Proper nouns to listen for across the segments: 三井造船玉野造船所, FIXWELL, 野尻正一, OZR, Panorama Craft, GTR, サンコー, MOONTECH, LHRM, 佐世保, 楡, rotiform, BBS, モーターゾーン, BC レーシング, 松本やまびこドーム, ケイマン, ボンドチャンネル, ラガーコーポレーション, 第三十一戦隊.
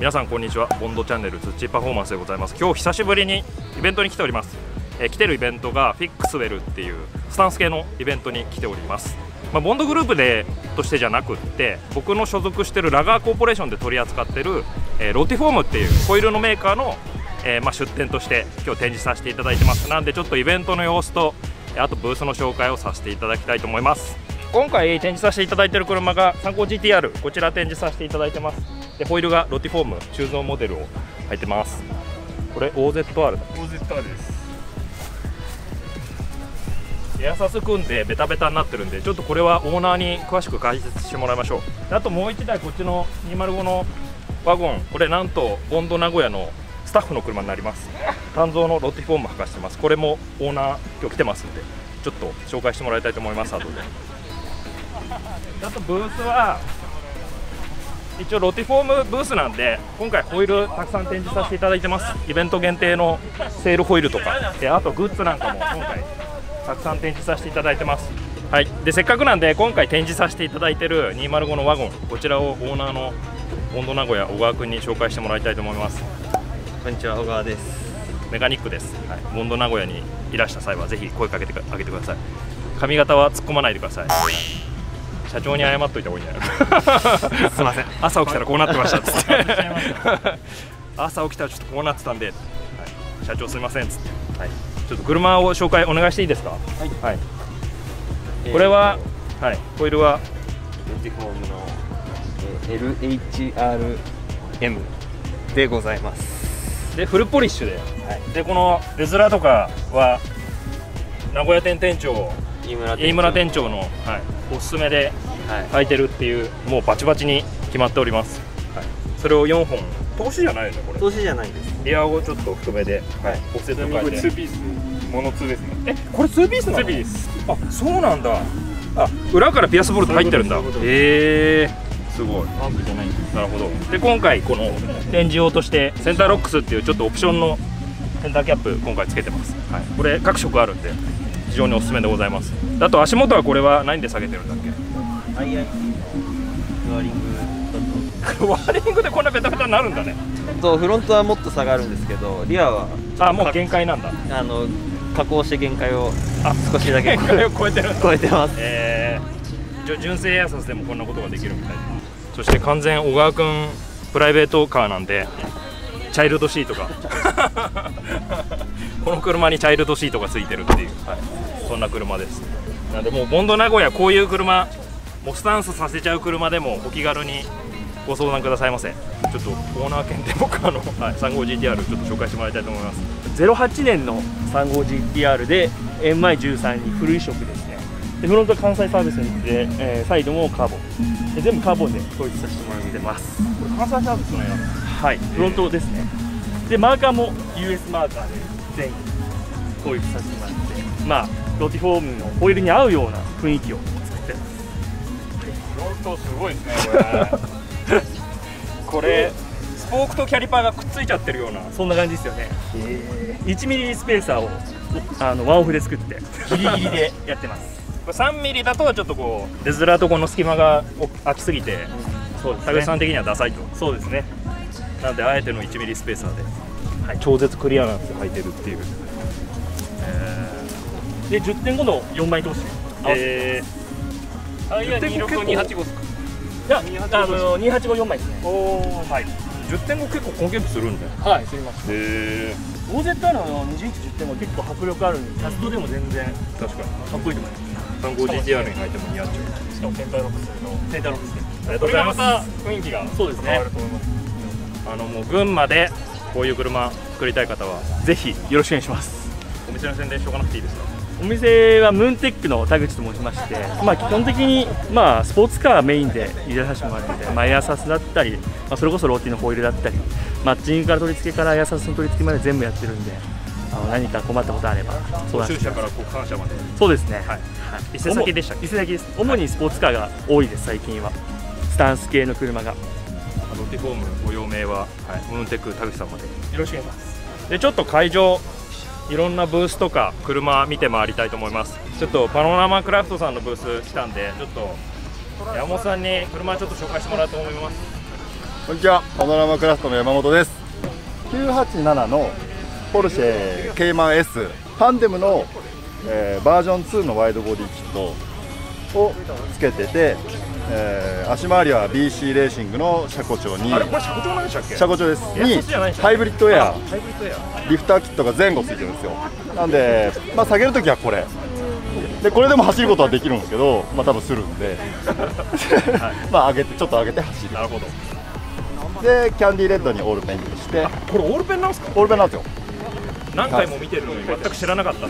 皆さんこんにちは、ボンドチャンネルツッチーパフォーマンスでございます。今日久しぶりにイベントに来ております。来てるイベントがフィックスウェルっていうスタンス系のイベントに来ております。ボンドグループでとしてじゃなくって、僕の所属してるラガーコーポレーションで取り扱ってる、ロティフォームっていうコイルのメーカーの、出展として今日展示させていただいてます。なんでちょっとイベントの様子と、あとブースの紹介をさせていただきたいと思います。今回展示させていただいてる車がサンコー GTR、 こちら展示させていただいてます。でホイールがロティフォーム鋳造モデルを入ってます。これ OZR だ。 OZR です。エアサス組んでベタベタになってるんで、ちょっとこれはオーナーに詳しく解説してもらいましょう。あともう1台こっちの205のワゴン、これなんとボンド名古屋のスタッフの車になります。鍛造のロティフォーム履かしてます。これもオーナー今日来てますんで、ちょっと紹介してもらいたいと思います。後であとブースは一応ロティフォームブースなんで、今回ホイールたくさん展示させていただいてます。イベント限定のセールホイールとか、あとグッズなんかも今回たくさん展示させていただいてます。はい、でせっかくなんで今回展示させていただいてる205のワゴン、こちらをオーナーのボンド名古屋小川君に紹介してもらいたいと思います。こんにちは、小川です。メカニックです、はい、ボンド名古屋にいらした際はぜひ声かけてあげてください。髪型は突っ込まないでください。社長に謝っといた方がいいんじゃないのすいません、朝起きたらこうなってましたっつって朝起きたらちょっとこうなってたんで、はい、社長すいませんっつって、はい、ちょっと車を紹介お願いしていいですか。はい、はい、これは、はい、ホイールはロティフォームの LHRM でございます。でフルポリッシュで、はい、でこのレズラとかは名古屋店店長飯村店長の、はい、おすすめで履いてるっていう、はい、もうバチバチに決まっております、はい、それを4本、投資じゃないよねこれ。投資じゃないです。エアをちょっと太めで、はい、オフセット変えて。これ2ピース、モノ2ですね。え、これ2ピースなの？2ピース。あ、そうなんだ。あ、裏からピアスボルト入ってるんだ。へえ、すごい。パンプじゃないんです。なるほど。で今回この展示用としてセンターロックスっていうちょっとオプションのセンターキャップ今回つけてます。はい。これ各色あるんで非常におすすめでございます。あと足元はこれは何で下げてるんだっけ？アイアンフロアリング。ワーリングでこんなベタベタになるんだね。フロントはもっと下がるんですけど、リアはあもう限界なんだ。加工して限界を少しだけ限界を超えてる。超えてます。純正エアサスでもこんなことができるみたいな。そして完全小川君プライベートカーなんでチャイルドシートがこの車にチャイルドシートがついてるっていう、はい、そんな車です。なんでもうボンド名古屋こういう車もスタンスさせちゃう車でもお気軽にご相談くださいませ。ちょっとオーナー兼で僕35GTR ちょっと紹介してもらいたいと思います。08年の 35GTR で円前13にフル移植ですね。でフロントは関西サービスにで、サイドもカーボンで全部カーボンで統一させてもらってます。これ関西サービスのような、はい、フロントですね。でマーカーも US マーカーで全員統一させてもらって、まあロティフォームのホイールに合うような雰囲気を作ってます。フロントすごいですねこれこれスポークとキャリパーがくっついちゃってるようなそんな感じですよね。1ミリスペーサーをワンオフで作ってギリギリでやってます。3ミリだとちょっとこうレズラとこの隙間が空きすぎて田口さん的にはダサいと。そうですね。なんであえての1ミリスペーサーで、はい、超絶クリアなんですよ履いてるっていう。で 10.5 の4枚通し合わせてます。いや、285、4枚ですね。はい。10.5結構コンケープするんだよ。はい、すみません。OZR の20インチ 10.5 結構迫力あるんで、キャストでも全然確かにかっこいいと思います。35GTR に入っても似合っちゃう。しかもセンターロックスのセンターロックスで。ありがとうございます。雰囲気がそうですね。変わると思います。もう群馬でこういう車作りたい方はぜひよろしくお願いします。お店の宣伝しとかなくていいですか？お店はムーンテックの田口と申しまして、まあ、基本的にまあスポーツカーメインで入れさせてもらうので、まあ、エアサスだったり、まあ、それこそローティのホイールだったり、マッチングから取り付けからエアサスの取り付けまで全部やってるんで、何か困ったことあれば購入者から国産車まで。そうですね、はい、伊勢崎でしたっけ？伊勢崎です。主にスポーツカーが多いです最近は。スタンス系の車がロティフォームご用命は、はい、ムーンテック田口さんまでよろしくお願いします。でちょっと会場いろんなブースとか車見て回りたいと思います。ちょっとパノラマクラフトさんのブース来たんで、ちょっと山本さんに車ちょっと紹介してもらおうと思います。こんにちは、パノラマクラフトの山本です。987のポルシェケイマン S タンデムの、バージョン2のワイドボディキットをつけてて、足回りは BC レーシングの車庫長に、あれこれ車庫長なんでしたっけ？車庫長です。にハイブリッドエア、リフターキットが前後ついてるんですよ。なんで、まあ、下げるときはこれ。でこれでも走ることはできるんですけど、まあ多分するんで、まあ上げてちょっと上げて走る。なるほど。でキャンディーレッドにオールペンにして、これオールペンなんですか？オールペンなんですよ。何回も見てるのに全く知らなかった。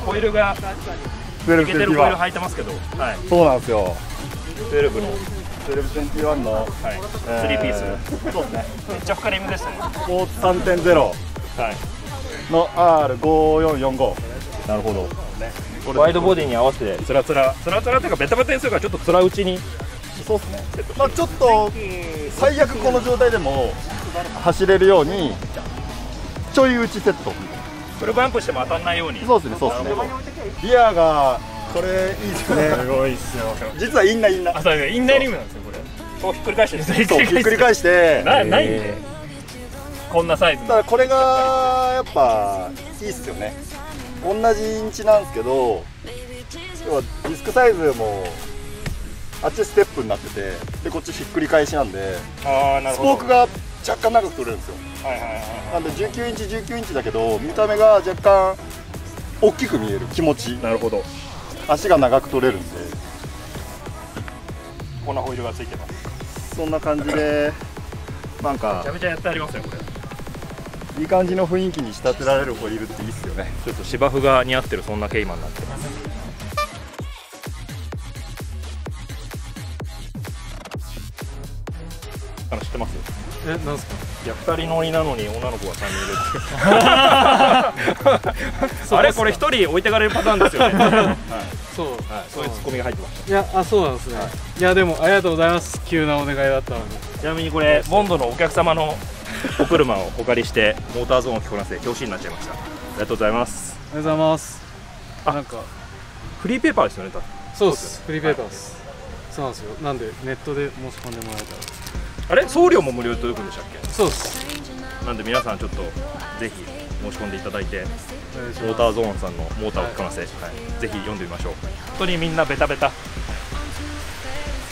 ホイールが12ホイール履いてますけど、はい。そうなんですよ。12の1221の3ピース。そうですね。めっちゃフカリムでしたね。3.0 はいの R5445。なるほど。ワイドボディに合わせてつらつらつらつらっていうかベタベタにするから、ちょっとつら打ちに。そうですね。まあちょっと最悪この状態でも走れるようにちょい打ちセット。フルバンプしても当たんないように。そうですね、そうですね。リアがこれいいですね。すごいっすよ。実はインナー。あ、そうですね。インナーリムなんですよこれ。そうひっくり返して。そうひっくり返して。ないね。こんなサイズ。だからこれがやっぱいいっすよね。同じインチなんですけど、要はディスクサイズもあっちステップになってて、でこっちひっくり返しなんで、スポークが若干長く取れるんですよ。なんで19インチだけど見た目が若干大きく見える、気持ち。なるほど。足が長く取れるんで、こんなホイールがついてます。そんな感じでなんかめちゃめちゃやってありますよこれ。いい感じの雰囲気に仕立てられるホイールっていいっすよね。ちょっと芝生が似合ってる、そんなケイマンになってます。知ってます？え、なんすか？いや、2人乗りなのに女の子が3人いる。あれこれ1人置いてかれるパターンですよね。はい、そう、はい、そういうツッコミが入ってました。いや、あ、そうなんですね。いやでもありがとうございます。急なお願いだったのに。ちなみにこれボンドのお客様のお車をお借りしてモーターゾーンを着こなせ表紙になっちゃいました。ありがとうございます。ありがとうございます。あ、なんかフリーペーパーですよね。多分そうです。フリーペーパーです。そうなんですよ。なんでネットで申し込んでもらえたら、あれ送料も無料ということでしたっけ？そうです。なんで皆さんちょっとぜひ申し込んでいただいて、モーターゾーンさんのモーターを着こなせ、はい、ぜひ読んでみましょう。本当にみんなベタベタ、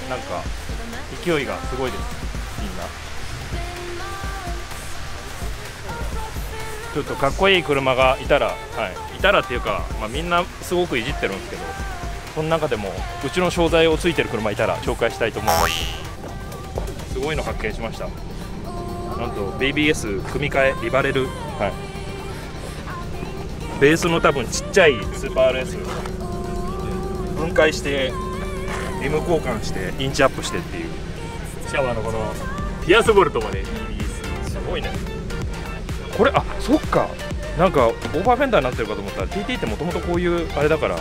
なんか勢いがすごいですみんな。ちょっとかっこいい車がいたら、はい、いたらっていうか、まあ、みんなすごくいじってるんですけど、その中でもうちの商材をついてる車いたら紹介したいと思います。すごいの発見しました。なんと BBS 組み替えリバレル、はい、ベースの多分ちっちゃいスーパー RS 分解してリム交換してインチアップしてっていう、しかもこのピアスボルトまで BBS すごいねこれ。あ、そっか、なんかオーバーフェンダーになってるかと思ったら TT ってもともとこういうあれだから、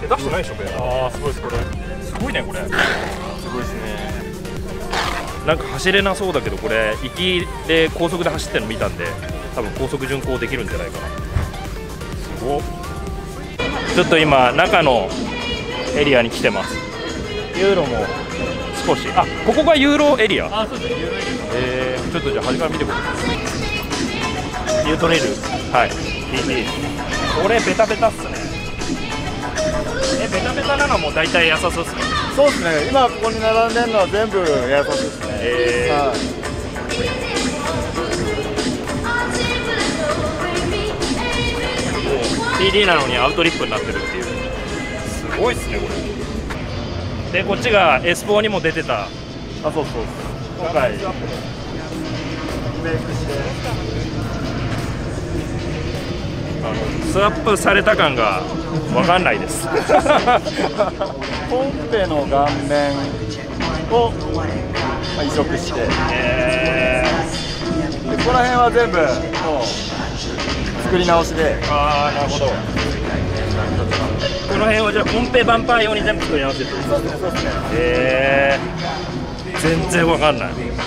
え、出してないでしょこれ。ああ、すごいです。これすごいねこれ。すごいですね。なんか走れなそうだけど、これ行きで高速で走ってるの見たんで、多分高速巡航できるんじゃないかな。すごっ。ちょっと今中のエリアに来てます。ユーロも少し、あ、ここがユーロエリア。あ、そうですね、ユーロエリア。ちょっとじゃあ端から見てこい。ニュートレイル、はい、TT。これベタベタっすね。え、ベタベタなのはもう大体優しそうっすね。そうですね、今ここに並んでるのは全部優しそうですね。TT なのにアウトリップになってるっていう、すごいっすねこれ。で、こっちが S4 にも出てた。あ、そうそうそう。今回リメイクして、スワップされた感が分かんないです。ポンペの顔面を移植して、でここら辺は全部もう作り直しで。ああ、なるほど。この辺はじゃあポンペバンパー用に全部作り直してる。そうですね、そうですね。全然わかんない。すごい。こ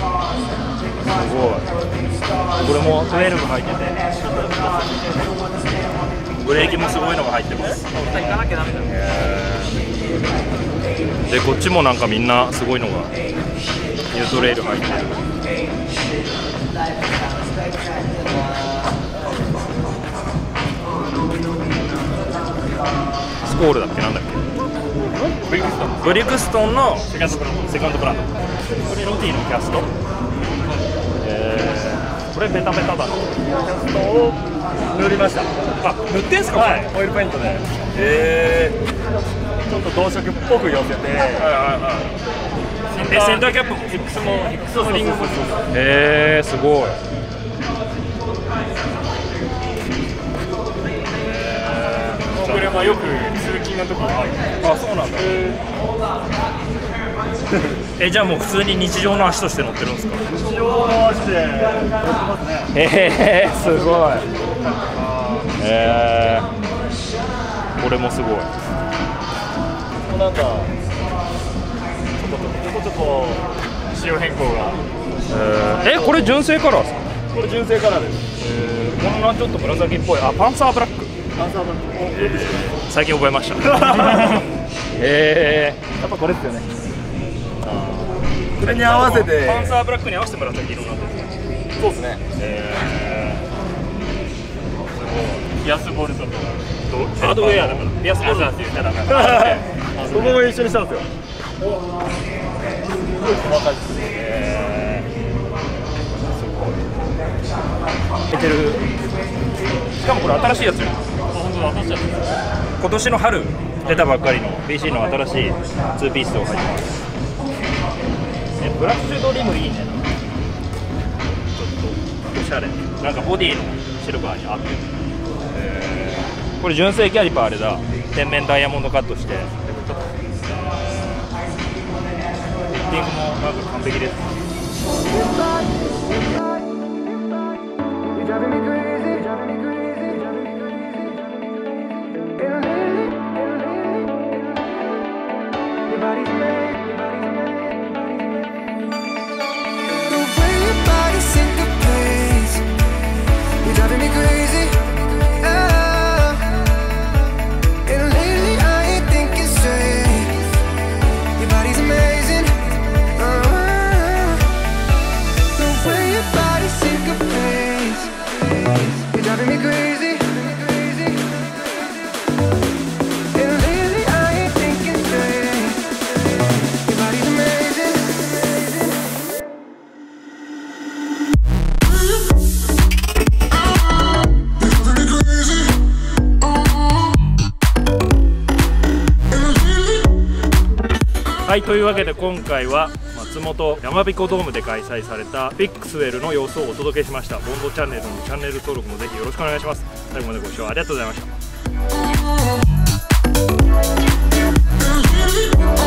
れも12入ってて、ブレーキもすごいのが入ってます。ででこっちもなんかみんなすごいのがニュートレイル入ってるスコールだっけなんだっけブリクストンのセカンドブランド、これロティのキャスト、これベタベタだな、キャストを塗りました。あ、塗ってんすか、はい、オイルペイントで、ちょっと同色っぽく寄せて、センターキャップも X もリングも、すごい、これはよくとこあ、そうなんだ。じゃあもう普通に日常の足として乗ってるんですか。日常の足で乗ってますね。すごい。これもすごい。なんかちょこちょこ仕様変更が。これ純正カラーですか。これ純正カラーです。こんなちょっと紫っぽい。あ、パンサーブラック。最近覚えました。やっぱこれですよね。これに合わせてパンサーブラックに合わせて紫色になってる。そうですね。ピアスボルトとハードウェアだからピアスボルトって言ったらそこも一緒にしたんですよ。すごい。いける。しかもこれ新しいやつよ。今年の春出たばっかりの BC の新しい2ピースを履いてます。ブラッシュドリムいいね。ちょっとおしゃれ、なんかボディのシルバーに合ってる。これ純正キャリパーあれだ、全面ダイヤモンドカットしてフィッティングもまず完璧です。はい、というわけで今回は松本やまびこドームで開催されたピックスウェルの様子をお届けしました。ボンドチャンネルのチャンネル登録もぜひよろしくお願いします。最後までご視聴ありがとうございました。